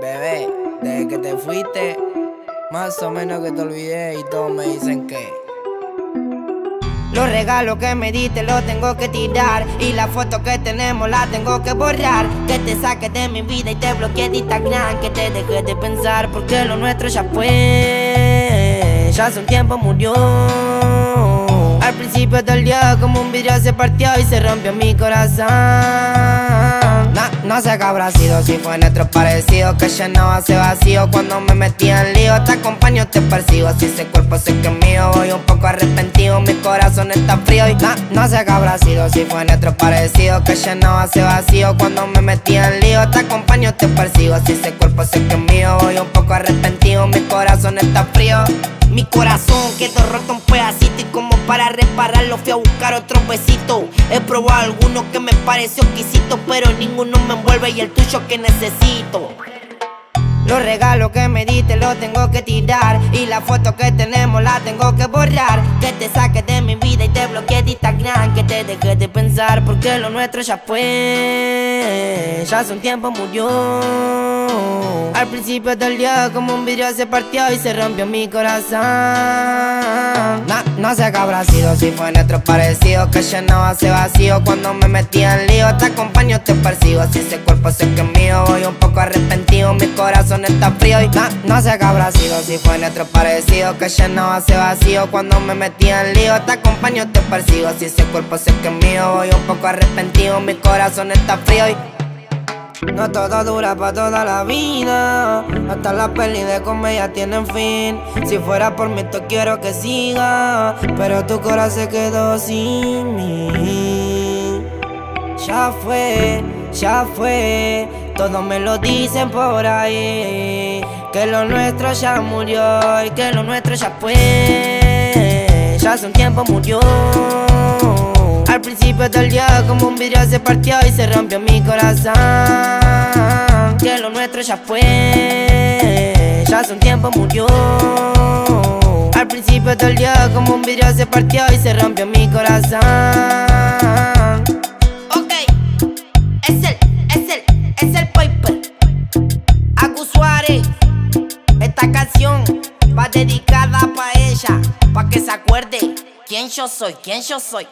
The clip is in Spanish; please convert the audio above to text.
Bebé, desde que te fuiste, más o menos que te olvidé y todos me dicen que los regalos que me diste los tengo que tirar y las fotos que tenemos las tengo que borrar. Que te saque de mi vida y te bloqueé de Instagram, que te dejé de pensar porque lo nuestro ya fue, ya hace un tiempo murió. Al principio te día como un vidrio se partió y se rompió mi corazón. No sé qué habrá sido, si fue nuestro parecido que llenaba ese vacío cuando me metí en lío. Te acompaño, te persigo, si ese cuerpo sé que es mío, voy un poco arrepentido, mi corazón está frío. Y no sé qué habrá sido, si fue nuestro parecido que llenaba ese vacío cuando me metí en lío. Te acompaño, te persigo, si ese cuerpo sé que es mío, voy un poco arrepentido, mi corazón está frío. Mi corazón quedó roto un pedacito y como para repararlo fui a buscar otro besito. He probado algunos que me pareció exquisito, pero ninguno me envuelve y el tuyo que necesito. Los regalos que me diste los tengo que tirar y las fotos que tenemos las tengo que borrar. Que te saque de mi vida y te bloqueé de Instagram, que te dejé de pensar porque lo nuestro ya fue, ya hace un tiempo murió. Al principio te dolió como un vidrio se partió y se rompió mi corazón. No sé qué habrá sido, si fue nuestro parecido que llenaba ese vacío cuando me metí en lío. Te acompaño, te persigo, si ese cuerpo sé que es mío, voy un poco arrepentido, mi corazón está frío. Y no sé qué habrá sido, si fue nuestro parecido que llenaba ese vacío cuando me metí en lío. Te acompaño, te persigo, si ese cuerpo sé que es mío, voy un poco arrepentido, mi corazón está frío. Y no todo dura pa' toda la vida, hasta las pelis de comedia tienen fin. Si fuera por mí te quiero que siga, pero tu corazón se quedó sin mí. Ya fue, todos me lo dicen por ahí, que lo nuestro ya murió y que lo nuestro ya fue, ya hace un tiempo murió. Al principio te dolió como un vidrio se partió y se rompió mi corazón. Que lo nuestro ya fue, ya hace un tiempo murió. Al principio te dolió como un vidrio se partió y se rompió mi corazón. Ok, es el Peipper Agus Suarez. Esta canción va dedicada pa' ella, pa' que se acuerde quién yo soy, quién yo soy.